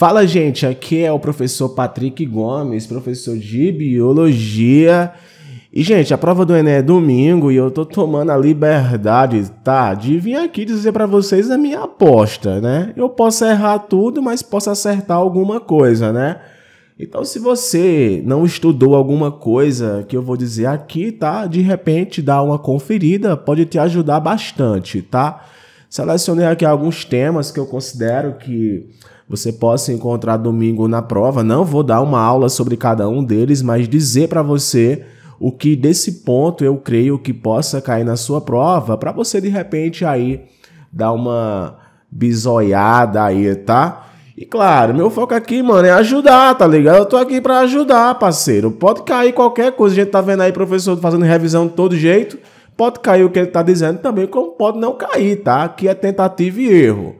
Fala, gente, aqui é o professor Patrick Gomes, professor de biologia. E, gente, a prova do ENEM é domingo e eu tô tomando a liberdade, tá, de vir aqui dizer pra vocês a minha aposta, né? Eu posso errar tudo, mas posso acertar alguma coisa, né? Então, se você não estudou alguma coisa que eu vou dizer aqui, tá, de repente dá uma conferida, pode te ajudar bastante, tá? Selecionei aqui alguns temas que eu considero que você possa encontrar domingo na prova. Não vou dar uma aula sobre cada um deles, mas dizer para você o que desse ponto eu creio que possa cair na sua prova, para você de repente aí dar uma bisoiada aí, tá? E claro, meu foco aqui, mano, é ajudar, tá ligado? Eu tô aqui para ajudar, parceiro. Pode cair qualquer coisa, a gente tá vendo aí professor fazendo revisão de todo jeito, pode cair o que ele tá dizendo também, como pode não cair, tá? Aqui é tentativa e erro.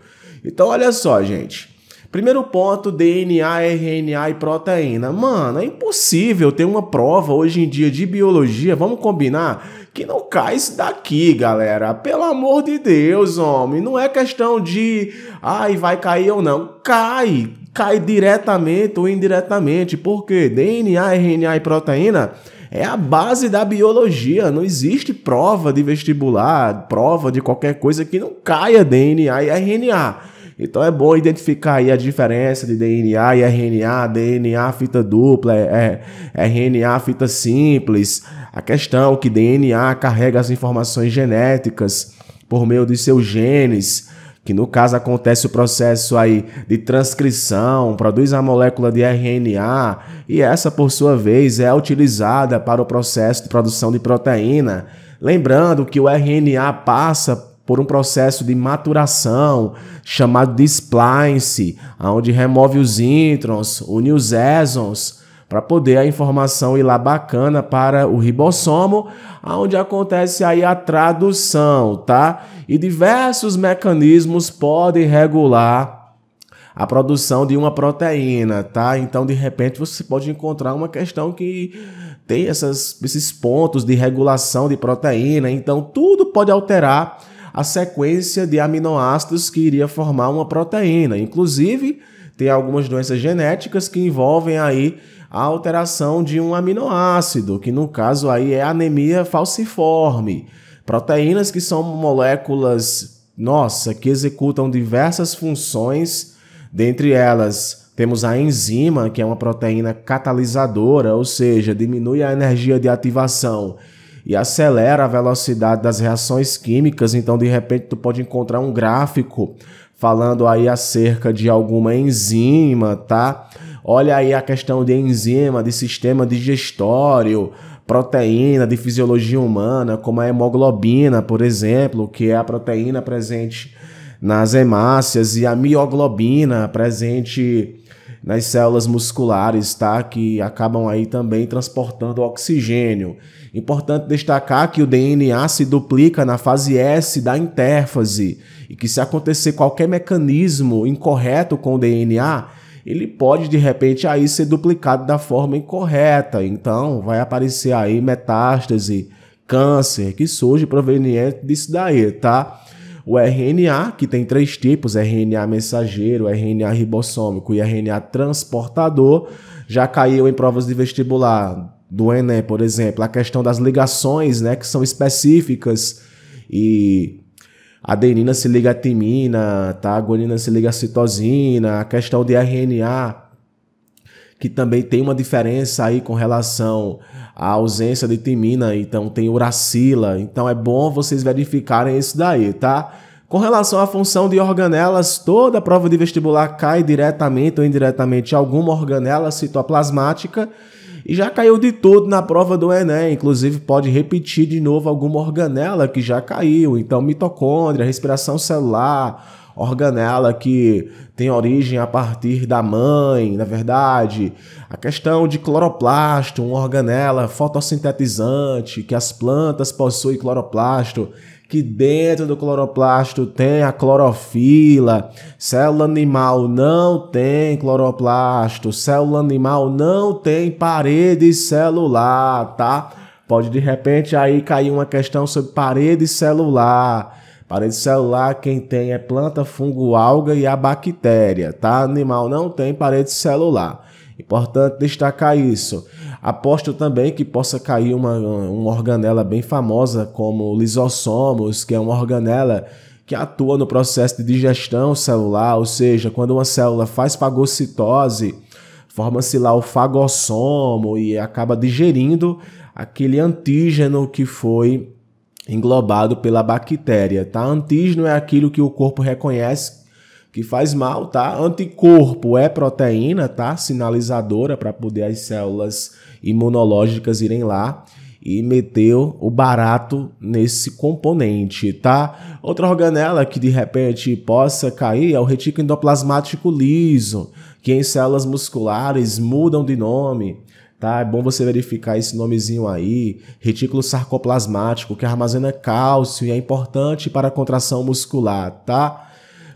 Então, olha só, gente. Primeiro ponto, DNA, RNA e proteína. Mano, é impossível ter uma prova hoje em dia de biologia, vamos combinar, que não cai isso daqui, galera. Pelo amor de Deus, homem. Não é questão de, ai, vai cair ou não. Cai. Cai diretamente ou indiretamente. Por quê? DNA, RNA e proteína é a base da biologia. Não existe prova de vestibular, prova de qualquer coisa que não caia DNA e RNA. Então é bom identificar aí a diferença de DNA e RNA, DNA fita dupla, RNA fita simples. A questão que DNA carrega as informações genéticas por meio dos seus genes, que no caso acontece o processo aí de transcrição, produz a molécula de RNA e essa por sua vez é utilizada para o processo de produção de proteína. Lembrando que o RNA passa por um processo de maturação chamado de splice, onde remove os introns, une os exons, para poder a informação ir lá bacana para o ribossomo, onde acontece aí a tradução, tá? E diversos mecanismos podem regular a produção de uma proteína, tá? Então, de repente, você pode encontrar uma questão que tem esses pontos de regulação de proteína, então tudo pode alterar a sequência de aminoácidos que iria formar uma proteína. Inclusive, tem algumas doenças genéticas que envolvem aí a alteração de um aminoácido, que no caso aí é anemia falciforme. Proteínas que são moléculas, nossa, que executam diversas funções, dentre elas temos a enzima, que é uma proteína catalisadora, ou seja, diminui a energia de ativação e acelera a velocidade das reações químicas. Então, de repente, tu pode encontrar um gráfico falando aí acerca de alguma enzima, tá? Olha aí a questão de enzima, de sistema digestório, proteína de fisiologia humana, como a hemoglobina, por exemplo, que é a proteína presente nas hemácias, e a mioglobina presente nas células musculares, tá? Que acabam aí também transportando oxigênio. Importante destacar que o DNA se duplica na fase S da intérfase e que se acontecer qualquer mecanismo incorreto com o DNA, ele pode de repente aí ser duplicado da forma incorreta. Então vai aparecer aí metástase, câncer, que surge proveniente disso daí, tá? O RNA, que tem três tipos, RNA mensageiro, RNA ribossômico e RNA transportador, já caiu em provas de vestibular do ENEM, por exemplo, a questão das ligações, né, que são específicas, e adenina se liga a timina, tá? Guanina se liga a citosina, a questão de RNA, que também tem uma diferença aí com relação à ausência de timina, então tem uracila, então é bom vocês verificarem isso daí, tá? Com relação à função de organelas, toda prova de vestibular cai diretamente ou indiretamente alguma organela citoplasmática, e já caiu de tudo na prova do ENEM, inclusive pode repetir de novo alguma organela que já caiu, então mitocôndria, respiração celular, organela que tem origem a partir da mãe, na verdade, a questão de cloroplasto, uma organela fotossintetizante, que as plantas possuem cloroplasto, que dentro do cloroplasto tem a clorofila, célula animal não tem cloroplasto, célula animal não tem parede celular, tá? Pode de repente aí cair uma questão sobre parede celular, Parede celular quem tem é planta, fungo, alga e a bactéria, tá? Animal não tem parede celular. Importante destacar isso. Aposto também que possa cair uma organela bem famosa como lisossomos, que é uma organela que atua no processo de digestão celular, ou seja, quando uma célula faz fagocitose, forma-se lá o fagossomo e acaba digerindo aquele antígeno que foi englobado pela bactéria, tá? Antígeno é aquilo que o corpo reconhece que faz mal, tá? Anticorpo é proteína, tá? Sinalizadora para poder as células imunológicas irem lá e meter o barato nesse componente, tá? Outra organela que de repente possa cair é o retículo endoplasmático liso, que em células musculares mudam de nome, tá? É bom você verificar esse nomezinho aí, retículo sarcoplasmático, que armazena cálcio e é importante para a contração muscular, tá?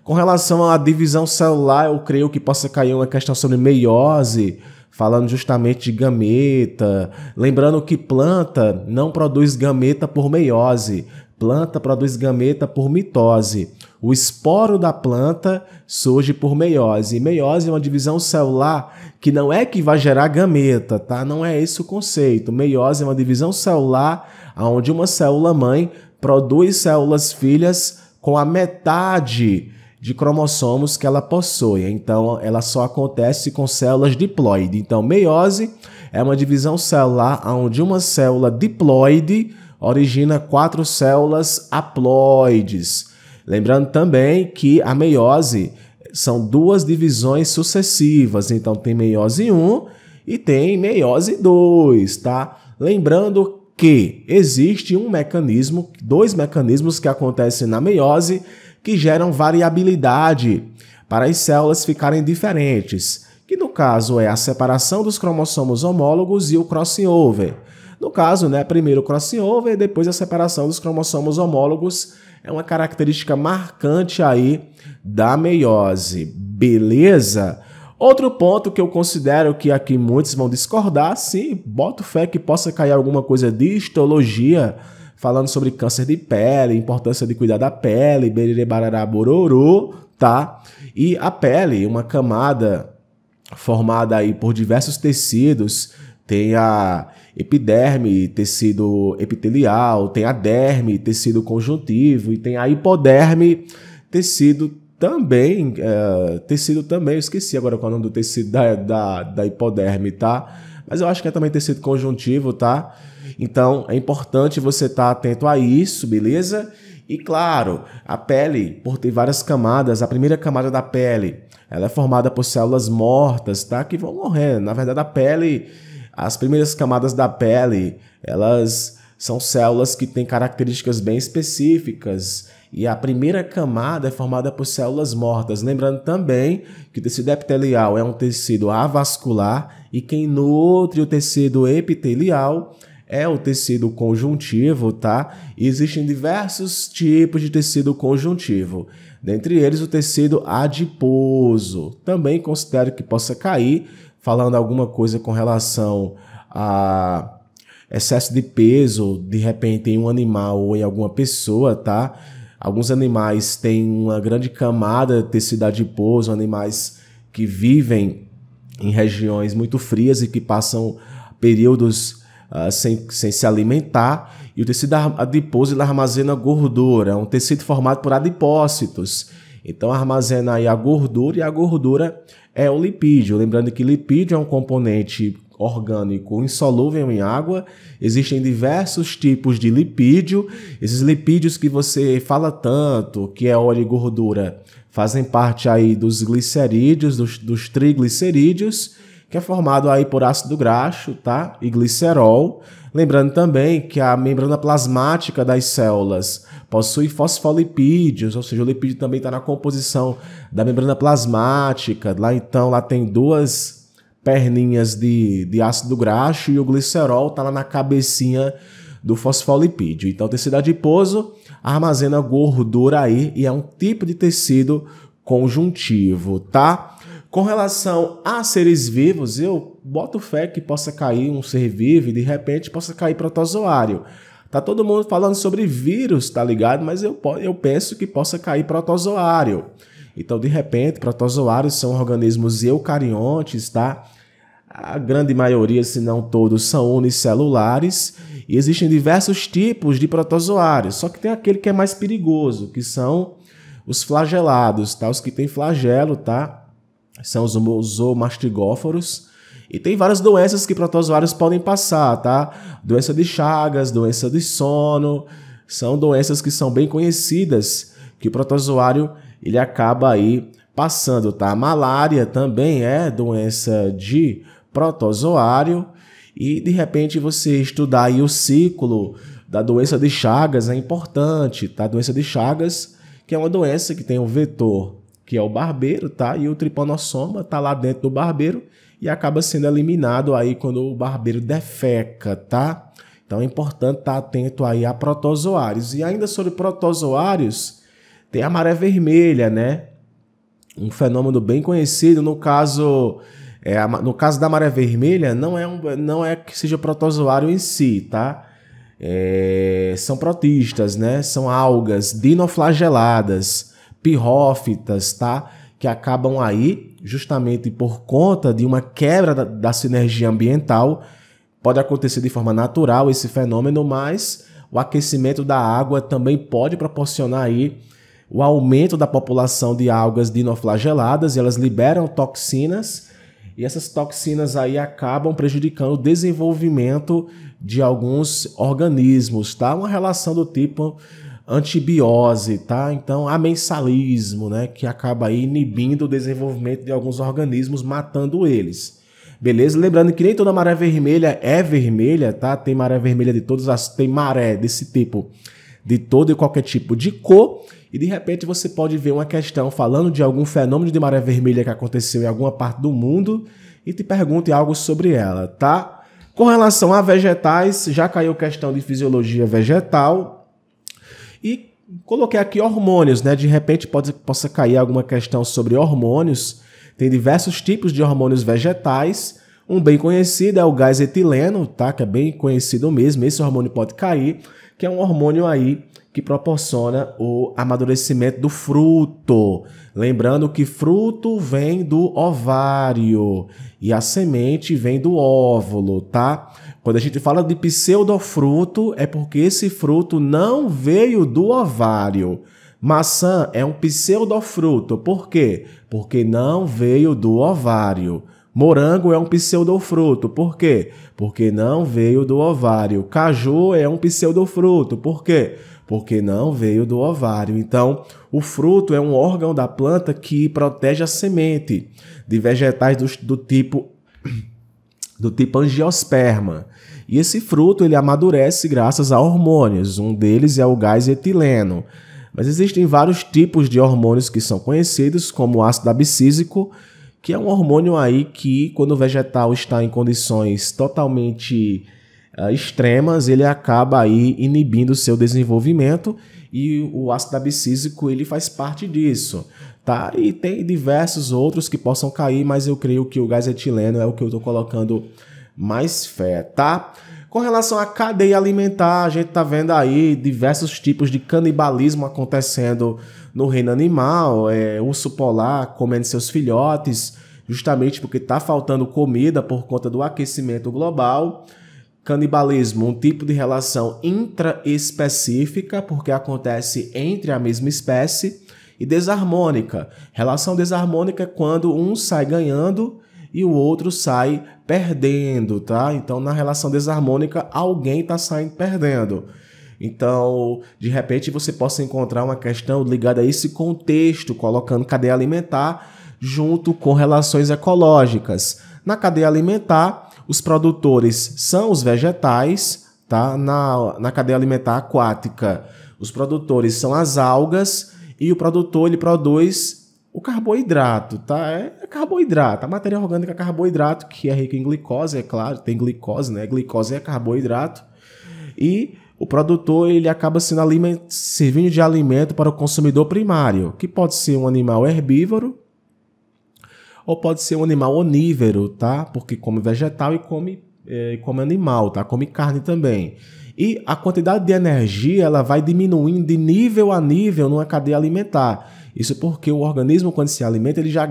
Com relação à divisão celular, eu creio que possa cair uma questão sobre meiose, falando justamente de gameta. Lembrando que planta não produz gameta por meiose, planta produz gameta por mitose. O esporo da planta surge por meiose. E meiose é uma divisão celular que não é que vai gerar gameta, tá? Não é esse o conceito. Meiose é uma divisão celular onde uma célula-mãe produz células filhas com a metade de cromossomos que ela possui, então ela só acontece com células diploide. Então meiose é uma divisão celular onde uma célula diploide origina 4 células haploides. Lembrando também que a meiose são 2 divisões sucessivas, então tem meiose 1 e tem meiose 2, tá? Lembrando que existe um mecanismo, 2 mecanismos que acontecem na meiose, que geram variabilidade para as células ficarem diferentes, que no caso é a separação dos cromossomos homólogos e o crossing over. No caso, né, primeiro o crossing over e depois a separação dos cromossomos homólogos é uma característica marcante aí da meiose, beleza? Outro ponto que eu considero que aqui muitos vão discordar, sim, boto fé que possa cair alguma coisa de histologia, falando sobre câncer de pele, importância de cuidar da pele, bererê, barará, bororô, tá? E a pele, uma camada formada aí por diversos tecidos, tem a epiderme, tecido epitelial, tem a derme, tecido conjuntivo, e tem a hipoderme, tecido também, eu esqueci agora qual é o nome do tecido da hipoderme, tá? Mas eu acho que é também tecido conjuntivo, tá? Então, é importante você estar atento a isso, beleza? E claro, a pele, por ter várias camadas, a primeira camada da pele, ela é formada por células mortas, tá? Que vão morrendo. Na verdade, a pele, as primeiras camadas da pele, elas são células que têm características bem específicas. E a primeira camada é formada por células mortas. Lembrando também que o tecido epitelial é um tecido avascular e quem nutre o tecido epitelial é o tecido conjuntivo, tá? E existem diversos tipos de tecido conjuntivo. Dentre eles, o tecido adiposo. Também considero que possa cair, falando alguma coisa com relação a excesso de peso, de repente, em um animal ou em alguma pessoa, tá? Alguns animais têm uma grande camada de tecido adiposo, animais que vivem em regiões muito frias e que passam períodos sem se alimentar. E o tecido adiposo ele armazena gordura, é um tecido formado por adipócitos. Então armazena aí a gordura e a gordura é o lipídio. Lembrando que lipídio é um componente orgânico insolúvel em água, existem diversos tipos de lipídio, esses lipídios que você fala tanto, que é óleo e gordura, fazem parte aí dos glicerídeos, dos triglicerídeos, que é formado aí por ácido graxo, tá? E glicerol. Lembrando também que a membrana plasmática das células possui fosfolipídios, ou seja, o lipídio também está na composição da membrana plasmática, lá então lá tem 2 perninhas de ácido graxo e o glicerol está lá na cabecinha do fosfolipídio. Então, o tecido adiposo armazena gordura aí e é um tipo de tecido conjuntivo, tá? Com relação a seres vivos, eu boto fé que possa cair um ser vivo e de repente possa cair protozoário. Tá todo mundo falando sobre vírus, tá ligado? Mas eu penso que possa cair protozoário. Então, de repente, protozoários são organismos eucariontes, tá? A grande maioria, se não todos, são unicelulares e existem diversos tipos de protozoários. Só que tem aquele que é mais perigoso, que são os flagelados, tá? Os que têm flagelo, tá? São os zoomastigóforos. E tem várias doenças que protozoários podem passar, tá? Doença de Chagas, doença de sono, são doenças que são bem conhecidas, que o protozoário ele acaba aí passando, tá? A malária também é doença de protozoário e, de repente, você estudar aí o ciclo da doença de Chagas é importante, tá? A doença de Chagas, que é uma doença que tem um vetor, que é o barbeiro, tá? E o tripanossoma tá lá dentro do barbeiro e acaba sendo eliminado aí quando o barbeiro defeca, tá? Então é importante estar atento aí a protozoários. E ainda sobre protozoários, tem a maré vermelha, né? Um fenômeno bem conhecido, no caso da maré vermelha, não é que seja protozoário em si, tá? São protistas, né? São algas, dinoflageladas, pirrófitas, tá? Que acabam aí, justamente por conta de uma quebra da sinergia ambiental. Pode acontecer de forma natural esse fenômeno, mas o aquecimento da água também pode proporcionar aí o aumento da população de algas dinoflageladas, e elas liberam toxinas, e essas toxinas aí acabam prejudicando o desenvolvimento de alguns organismos, tá? Uma relação do tipo antibiose, tá? Então, amensalismo, né? Que acaba aí inibindo o desenvolvimento de alguns organismos, matando eles. Beleza? Lembrando que nem toda maré vermelha é vermelha, tá? Tem maré vermelha de todas as... Tem maré desse tipo, de todo e qualquer tipo de cor. E, de repente, você pode ver uma questão falando de algum fenômeno de maré vermelha que aconteceu em alguma parte do mundo e te pergunte algo sobre ela, tá? Com relação a vegetais, já caiu questão de fisiologia vegetal. E coloquei aqui hormônios, né? De repente, possa cair alguma questão sobre hormônios. Tem diversos tipos de hormônios vegetais. Um bem conhecido é o gás etileno, tá? Que é bem conhecido mesmo. Esse hormônio pode cair, que é um hormônio aí que proporciona o amadurecimento do fruto. Lembrando que fruto vem do ovário e a semente vem do óvulo, tá? Quando a gente fala de pseudofruto, é porque esse fruto não veio do ovário. Maçã é um pseudofruto. Por quê? Porque não veio do ovário. Morango é um pseudofruto. Por quê? Porque não veio do ovário. Caju é um pseudofruto. Por quê? Porque não veio do ovário. Então, o fruto é um órgão da planta que protege a semente de vegetais do tipo angiosperma. E esse fruto ele amadurece graças a hormônios. Um deles é o gás etileno. Mas existem vários tipos de hormônios que são conhecidos, como o ácido abscísico, que é um hormônio aí que, quando o vegetal está em condições totalmente extremas, ele acaba aí inibindo o seu desenvolvimento, e o ácido abscísico ele faz parte disso, tá? E tem diversos outros que possam cair, mas eu creio que o gás etileno é o que eu estou colocando mais fé, tá? Com relação à cadeia alimentar, a gente tá vendo aí diversos tipos de canibalismo acontecendo no reino animal, urso polar comendo seus filhotes, justamente porque tá faltando comida por conta do aquecimento global. Canibalismo, um tipo de relação intraespecífica, porque acontece entre a mesma espécie, e desarmônica. Relação desarmônica é quando um sai ganhando e o outro sai perdendo, tá? Então, na relação desarmônica, alguém está saindo perdendo. Então, de repente, você possa encontrar uma questão ligada a esse contexto, colocando cadeia alimentar junto com relações ecológicas. Na cadeia alimentar, os produtores são os vegetais, tá? Na cadeia alimentar aquática, os produtores são as algas e o produtor ele produz o carboidrato, tá? É carboidrato. A matéria orgânica é carboidrato, que é rica em glicose, é claro. Tem glicose, né? Glicose é carboidrato. E o produtor, ele acaba sendo servindo de alimento para o consumidor primário, que pode ser um animal herbívoro ou pode ser um animal onívoro, tá? Porque come vegetal e come come animal, tá? Come carne também. E a quantidade de energia ela vai diminuindo de nível a nível numa cadeia alimentar. Isso porque o organismo, quando se alimenta, ele já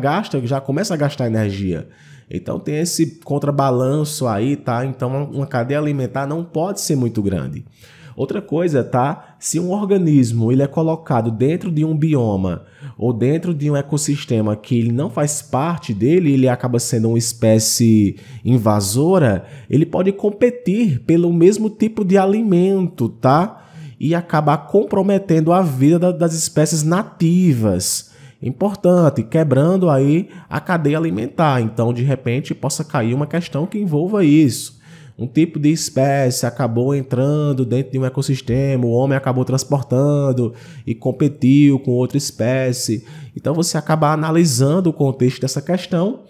começa a gastar energia. Então tem esse contrabalanço aí, tá? Então uma cadeia alimentar não pode ser muito grande. Outra coisa, tá? Se um organismo ele é colocado dentro de um bioma ou dentro de um ecossistema que ele não faz parte dele, ele acaba sendo uma espécie invasora, ele pode competir pelo mesmo tipo de alimento, tá? E acabar comprometendo a vida das espécies nativas. Importante, quebrando aí a cadeia alimentar. Então, de repente, possa cair uma questão que envolva isso. Um tipo de espécie acabou entrando dentro de um ecossistema, o homem acabou transportando e competiu com outra espécie. Então você acaba analisando o contexto dessa questão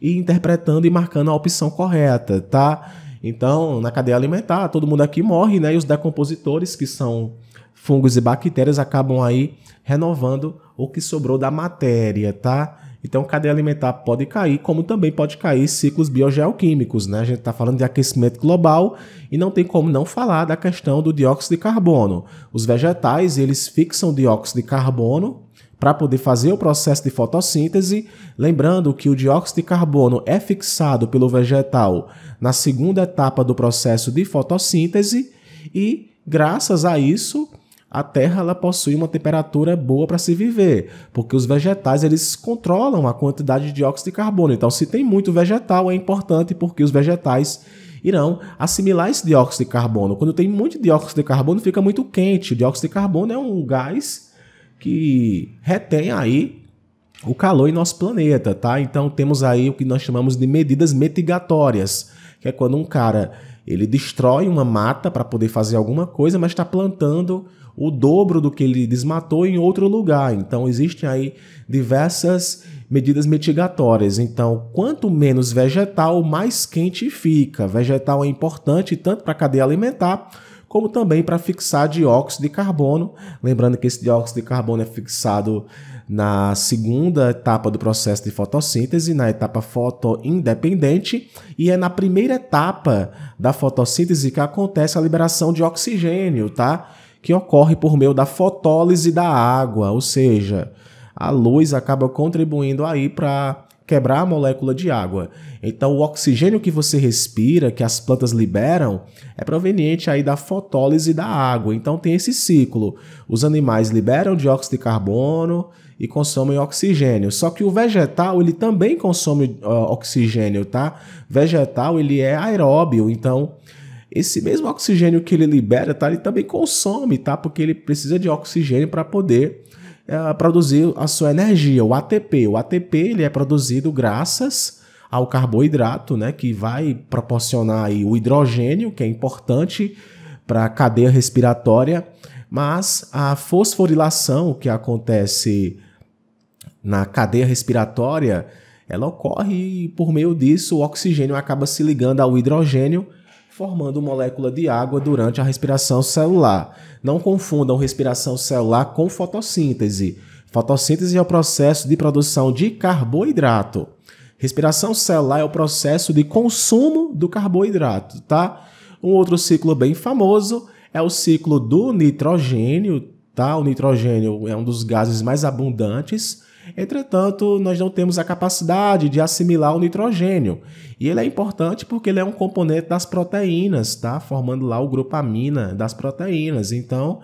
e interpretando e marcando a opção correta, tá? Então, na cadeia alimentar, todo mundo aqui morre, né? E os decompositores, que são fungos e bactérias, acabam aí renovando o que sobrou da matéria, tá? Então, cadeia alimentar pode cair, como também pode cair ciclos biogeoquímicos, né? A gente está falando de aquecimento global e não tem como não falar da questão do dióxido de carbono. Os vegetais, eles fixam dióxido de carbono para poder fazer o processo de fotossíntese. Lembrando que o dióxido de carbono é fixado pelo vegetal na segunda etapa do processo de fotossíntese e, graças a isso, a Terra ela possui uma temperatura boa para se viver, porque os vegetais eles controlam a quantidade de dióxido de carbono. Então, se tem muito vegetal, é importante porque os vegetais irão assimilar esse dióxido de carbono. Quando tem muito dióxido de carbono, fica muito quente. O dióxido de carbono é um gás que retém aí o calor em nosso planeta, tá? Então, temos aí o que nós chamamos de medidas mitigatórias, que é quando um cara ele destrói uma mata para poder fazer alguma coisa, mas está plantando o dobro do que ele desmatou em outro lugar. Então, existem aí diversas medidas mitigatórias. Então, quanto menos vegetal, mais quente fica. Vegetal é importante tanto para a cadeia alimentar, como também para fixar dióxido de carbono. Lembrando que esse dióxido de carbono é fixado na segunda etapa do processo de fotossíntese, na etapa fotoindependente, e é na primeira etapa da fotossíntese que acontece a liberação de oxigênio, tá? Que ocorre por meio da fotólise da água, ou seja, a luz acaba contribuindo aí para quebrar a molécula de água. Então, o oxigênio que você respira, que as plantas liberam, é proveniente aí da fotólise da água. Então, tem esse ciclo. Os animais liberam dióxido de carbono e consomem oxigênio. Só que o vegetal, ele também consome oxigênio, tá? Vegetal, ele é aeróbio, então esse mesmo oxigênio que ele libera, tá? Ele também consome, tá? Porque ele precisa de oxigênio para poder produzir a sua energia, o ATP. O ATP ele é produzido graças ao carboidrato, né? Que vai proporcionar aí o hidrogênio, que é importante para a cadeia respiratória, mas a fosforilação que acontece na cadeia respiratória, ela ocorre e por meio disso o oxigênio acaba se ligando ao hidrogênio, formando molécula de água durante a respiração celular. Não confundam respiração celular com fotossíntese. Fotossíntese é o processo de produção de carboidrato. Respiração celular é o processo de consumo do carboidrato, tá? Um outro ciclo bem famoso é o ciclo do nitrogênio, tá? O nitrogênio é um dos gases mais abundantes. Entretanto, nós não temos a capacidade de assimilar o nitrogênio. E ele é importante porque ele é um componente das proteínas, tá? Formando lá o grupo amina das proteínas. Então,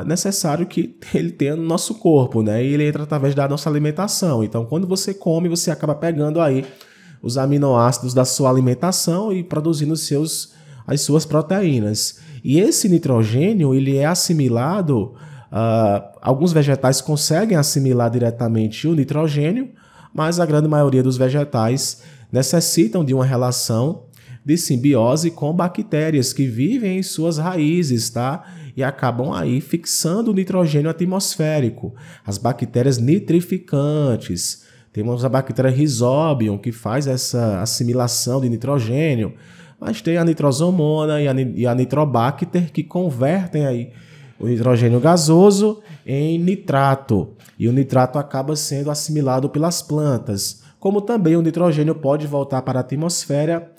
é necessário que ele tenha no nosso corpo, né? E ele entra através da nossa alimentação. Então, quando você come, você acaba pegando aí os aminoácidos da sua alimentação e produzindo as suas proteínas. E esse nitrogênio, ele é assimilado. Alguns vegetais conseguem assimilar diretamente o nitrogênio, mas a grande maioria dos vegetais necessitam de uma relação de simbiose com bactérias que vivem em suas raízes, tá? E acabam aí fixando o nitrogênio atmosférico. As bactérias nitrificantes. Temos a bactéria Rhizobium, que faz essa assimilação de nitrogênio, mas tem a nitrosomona e a nitrobacter, que convertem aí o nitrogênio gasoso em nitrato, e o nitrato acaba sendo assimilado pelas plantas, como também o nitrogênio pode voltar para a atmosfera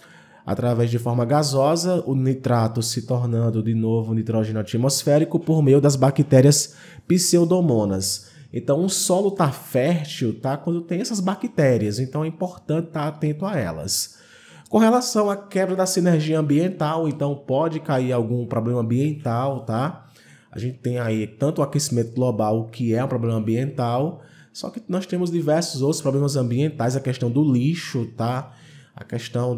através de forma gasosa, o nitrato se tornando de novo nitrogênio atmosférico por meio das bactérias pseudomonas. Então, o solo está fértil, tá, quando tem essas bactérias, então é importante estar atento a elas. Com relação à quebra da sinergia ambiental, então pode cair algum problema ambiental, tá? A gente tem aí tanto o aquecimento global, que é um problema ambiental, só que nós temos diversos outros problemas ambientais, a questão do lixo, tá? A questão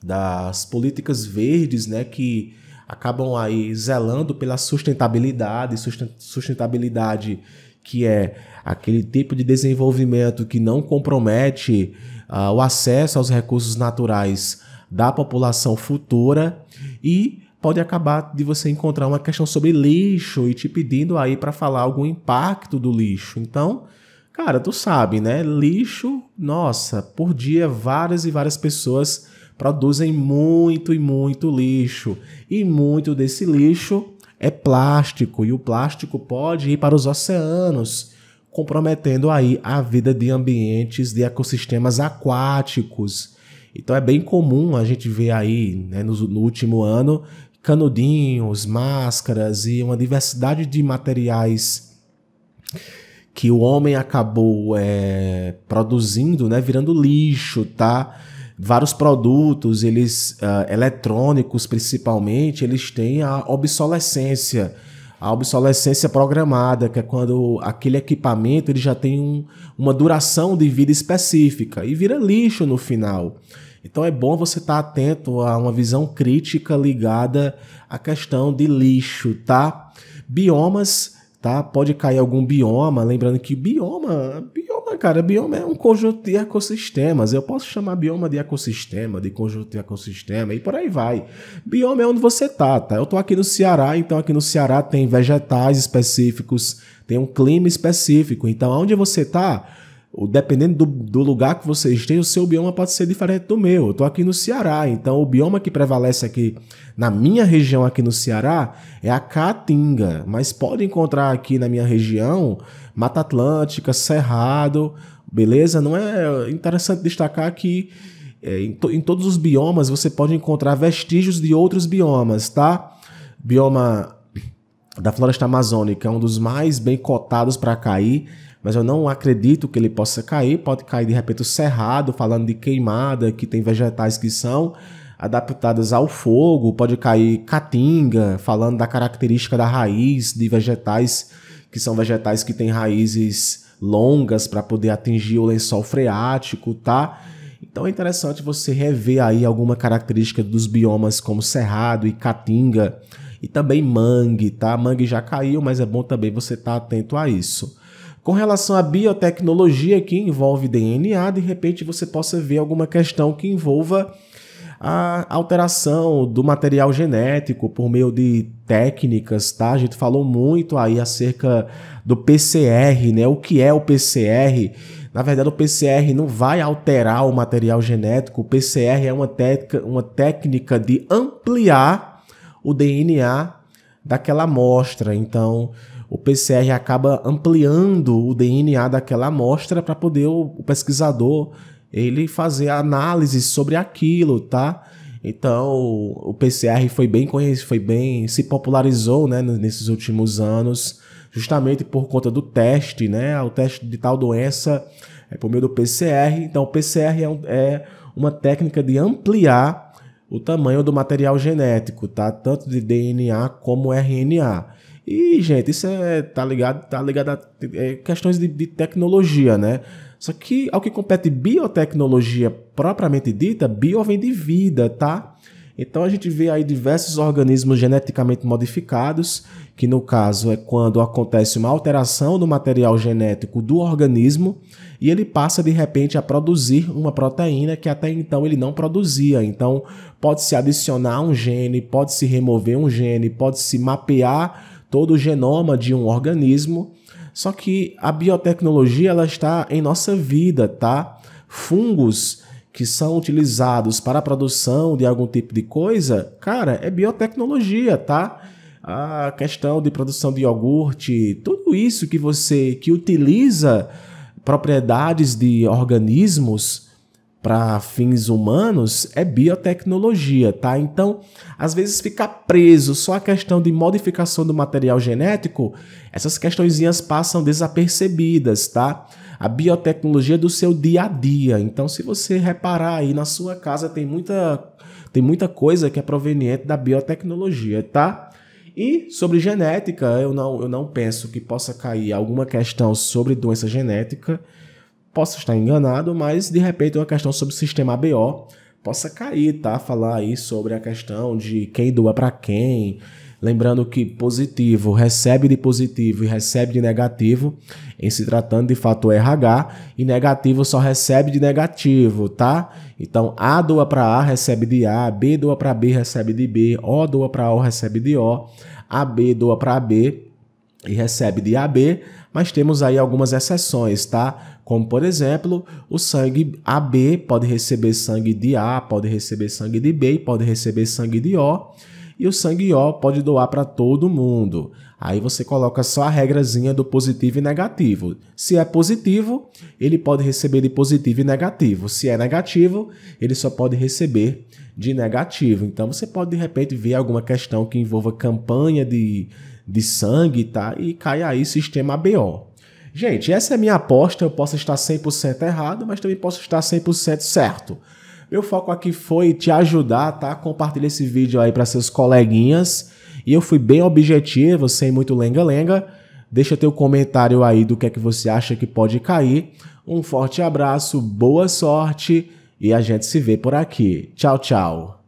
das políticas verdes, né, que acabam aí zelando pela sustentabilidade, que é aquele tipo de desenvolvimento que não compromete o acesso aos recursos naturais da população futura, e pode acabar de você encontrar uma questão sobre lixo e te pedindo aí para falar algum impacto do lixo. Então, cara, tu sabe, né? Lixo, nossa, por dia várias e várias pessoas produzem muito e muito lixo. E muito desse lixo é plástico, e o plástico pode ir para os oceanos, comprometendo aí a vida de ambientes, de ecossistemas aquáticos. Então é bem comum a gente ver aí, né, no último ano, canudinhos, máscaras e uma diversidade de materiais que o homem acabou produzindo, né, virando lixo, tá? Vários produtos, eles eletrônicos principalmente, eles têm a obsolescência programada, que é quando aquele equipamento ele já tem uma duração de vida específica e vira lixo no final. Então é bom você estar atento a uma visão crítica ligada à questão de lixo, tá? Biomas, tá? Pode cair algum bioma, lembrando que bioma é um conjunto de ecossistemas. Eu posso chamar bioma de ecossistema, de conjunto de ecossistema, e por aí vai. Bioma é onde você tá, tá? Eu tô aqui no Ceará, então aqui no Ceará tem vegetais específicos, tem um clima específico. Então, onde você tá, dependendo do lugar que você esteja, o seu bioma pode ser diferente do meu. Eu tô aqui no Ceará, então o bioma que prevalece aqui na minha região aqui no Ceará é a Caatinga, mas pode encontrar aqui na minha região Mata Atlântica, Cerrado, beleza? Não é interessante destacar que em todos os biomas você pode encontrar vestígios de outros biomas, tá? Bioma da floresta amazônica é um dos mais bem cotados para cair, mas eu não acredito que ele possa cair. Pode cair de repente o Cerrado, falando de queimada, que tem vegetais que são adaptadas ao fogo. Pode cair Caatinga, falando da característica da raiz de vegetais, que são vegetais que têm raízes longas para poder atingir o lençol freático, tá? Então é interessante você rever aí alguma característica dos biomas como Cerrado e Caatinga, e também mangue, tá? Mangue já caiu, mas é bom também você estar atento a isso. Com relação à biotecnologia, que envolve DNA, de repente você possa ver alguma questão que envolva a alteração do material genético por meio de técnicas, tá? A gente falou muito aí acerca do PCR, né? O que é o PCR? Na verdade, o PCR não vai alterar o material genético. O PCR é uma técnica de ampliar o DNA daquela amostra. Então, o PCR acaba ampliando o DNA daquela amostra para poder o pesquisador ele fazer análises sobre aquilo, tá? Então, o PCR foi bem conhecido, se popularizou, né, nesses últimos anos, justamente por conta do teste, né? O teste de tal doença é por meio do PCR. Então, o PCR é uma técnica de ampliar o tamanho do material genético, tá? Tanto de DNA como RNA. E, gente, isso tá ligado a questões de tecnologia, né? Só que ao que compete biotecnologia propriamente dita, bio vem de vida, tá? Então a gente vê aí diversos organismos geneticamente modificados, que no caso é quando acontece uma alteração do material genético do organismo e ele passa de repente a produzir uma proteína que até então ele não produzia. Então pode-se adicionar um gene, pode-se remover um gene, pode-se mapear todo o genoma de um organismo, só que a biotecnologia ela está em nossa vida, tá? Fungos que são utilizados para a produção de algum tipo de coisa, cara, é biotecnologia, tá? A questão de produção de iogurte, tudo isso que você utiliza propriedades de organismos para fins humanos é biotecnologia, tá? Então, às vezes ficar preso só a questão de modificação do material genético, essas questõezinhas passam desapercebidas, tá? A biotecnologia do seu dia a dia. Então, se você reparar aí na sua casa, tem muita coisa que é proveniente da biotecnologia, tá? E sobre genética, eu não penso que possa cair alguma questão sobre doença genética. Posso estar enganado, mas de repente uma questão sobre o sistema ABO possa cair, tá? Falar aí sobre a questão de quem doa para quem. Lembrando que positivo recebe de positivo e recebe de negativo em se tratando de fator RH, e negativo só recebe de negativo, tá? Então, A doa para A, recebe de A, B doa para B, recebe de B, O doa para O, recebe de O, AB doa para AB e recebe de AB, mas temos aí algumas exceções, tá? Como, por exemplo, o sangue AB pode receber sangue de A, pode receber sangue de B, pode receber sangue de O, e o sangue O pode doar para todo mundo. Aí você coloca só a regrazinha do positivo e negativo. Se é positivo, ele pode receber de positivo e negativo. Se é negativo, ele só pode receber de negativo. Então, você pode, de repente, ver alguma questão que envolva campanha de sangue, tá? E cai aí sistema ABO. Gente, essa é a minha aposta. Eu posso estar 100% errado, mas também posso estar 100% certo. Meu foco aqui foi te ajudar, tá? Compartilha esse vídeo aí para seus coleguinhas. E eu fui bem objetivo, sem muito lenga-lenga. Deixa teu comentário aí do que é que você acha que pode cair. Um forte abraço, boa sorte e a gente se vê por aqui. Tchau, tchau.